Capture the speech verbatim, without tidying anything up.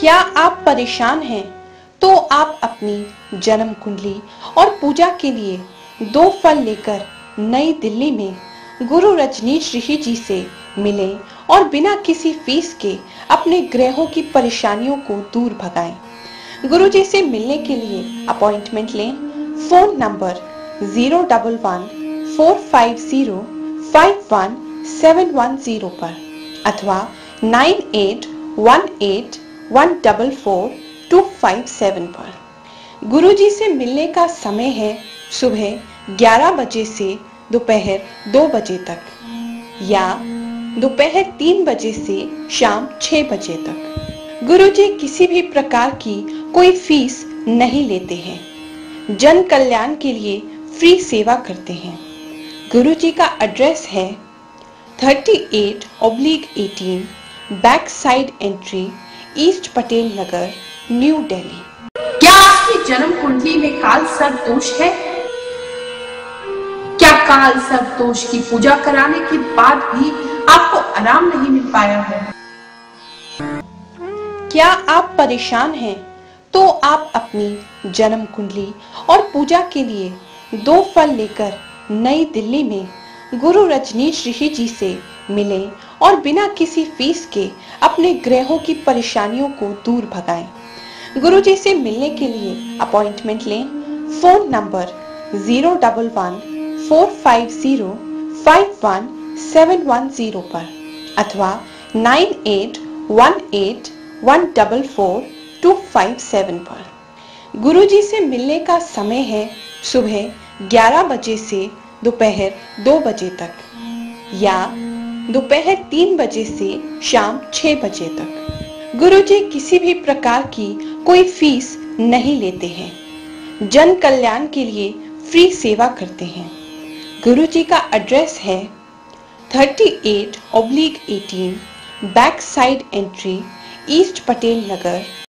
क्या आप परेशान हैं तो आप अपनी जन्म कुंडली और पूजा के लिए दो फल लेकर नई दिल्ली में गुरु रजनीश ऋषि जी से मिलें और बिना किसी फीस के अपने ग्रहों की परेशानियों को दूर भगाएं। गुरु जी से मिलने के लिए अपॉइंटमेंट लें। Phone number zero double one four five zero five one seven one zero पर अथवा nine eight one eight one double four two five seven पर। गुरु जी से मिलने का समय है सुबह ग्यारह बजे से दोपहर दो बजे तक या दोपहर तीन बजे से शाम छह बजे तक। गुरु जी किसी भी प्रकार की कोई फीस नहीं लेते हैं, जन कल्याण के लिए फ्री सेवा करते हैं। गुरु जी का एड्रेस है thirty eight oblique eighteen back side entry, east Patel Nagar, New Delhi. क्या आपकी जन्म कुंडली में काल सर्प दोष है? क्या काल सर्प दोष की पूजा कराने के बाद भी आपको आराम नहीं मिल पाया है? क्या आप परेशान हैं तो आप अपनी जन्म कुंडली और पूजा के लिए दो फल लेकर नई दिल्ली में गुरु रजनीश ऋषि जी से मिलें और बिना किसी फीस के अपने ग्रहों की परेशानियों को दूर भगाएं। गुरु जी से मिलने के लिए अपॉइंटमेंट लें। Phone number zero double one four five zero five one seven one zero पर अथवा nine eight one eight one double four two five seven पर। गुरु जी से मिलने का समय है सुबह ग्यारह बजे से दोपहर दो बजे तक या दोपहर तीन बजे से शाम छह बजे तक। गुरु जी किसी भी प्रकार की कोई फीस नहीं लेते हैं, जन कल्याण के लिए फ्री सेवा करते हैं। गुरु जी का एड्रेस है thirty eight oblique eighteen back side entry, east Patel नगर।